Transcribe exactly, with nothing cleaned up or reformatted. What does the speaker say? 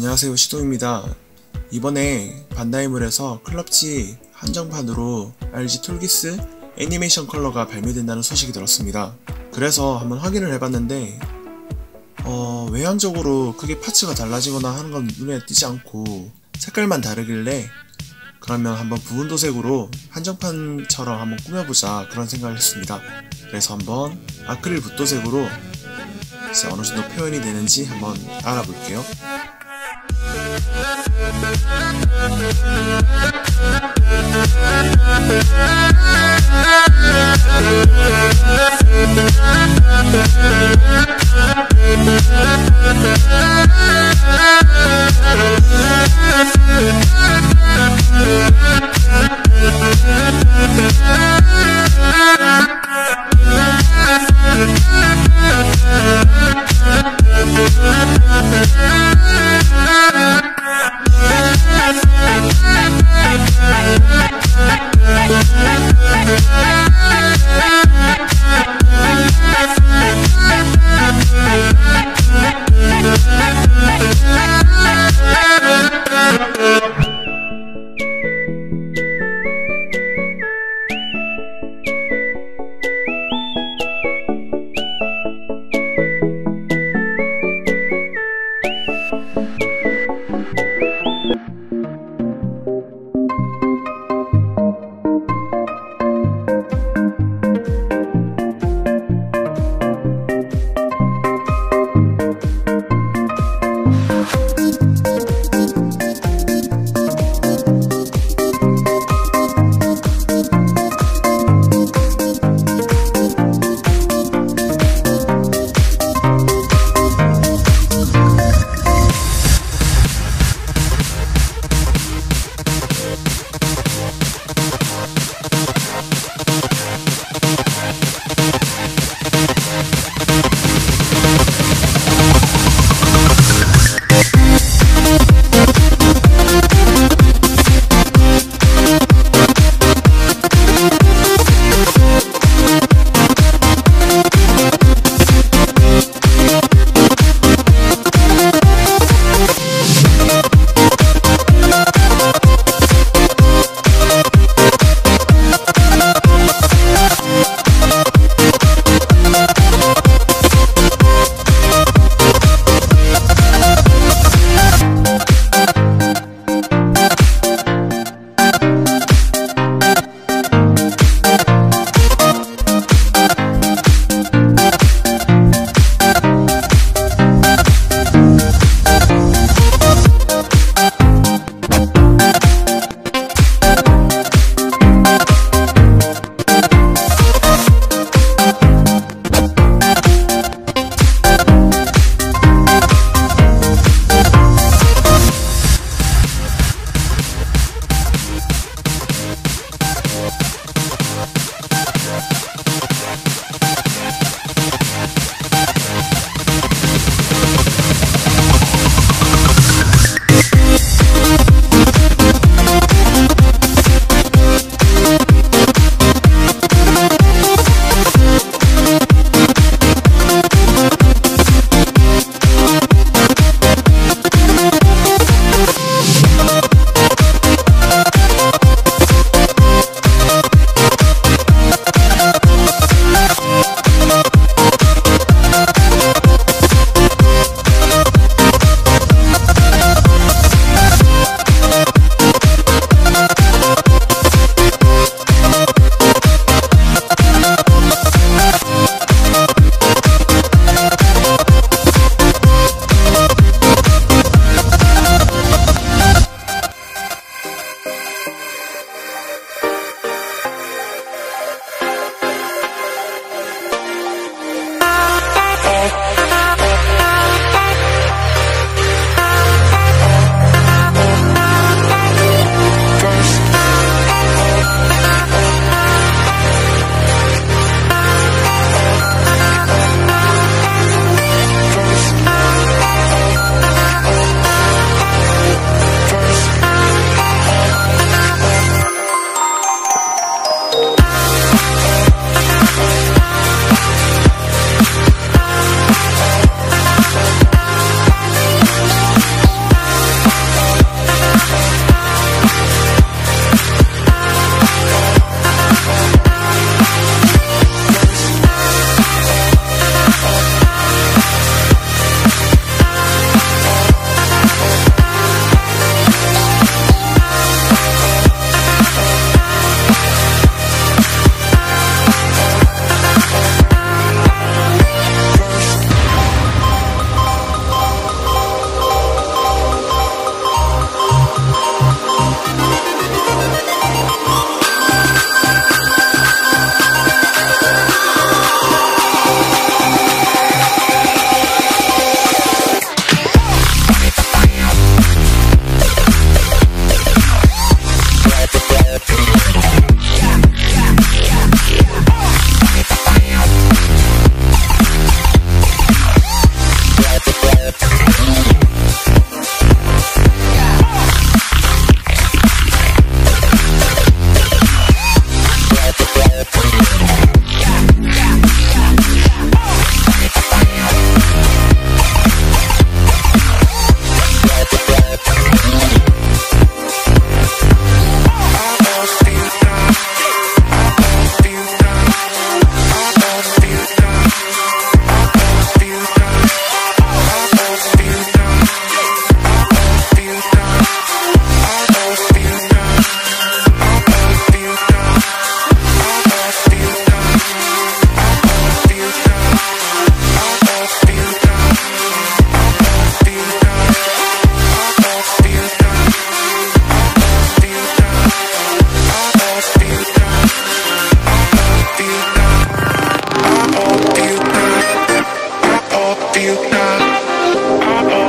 안녕하세요, 시동입니다. 이번에 반다이물에서 클럽지 한정판으로 알지 톨기스 애니메이션 컬러가 발매된다는 소식이 들었습니다. 그래서 한번 확인을 해봤는데 어, 외형적으로 크게 파츠가 달라지거나 하는 건 눈에 띄지 않고 색깔만 다르길래 그러면 한번 부분 도색으로 한정판처럼 한번 꾸며보자 그런 생각을 했습니다. 그래서 한번 아크릴 붓도색으로 이제 어느 정도 표현이 되는지 한번 알아볼게요. I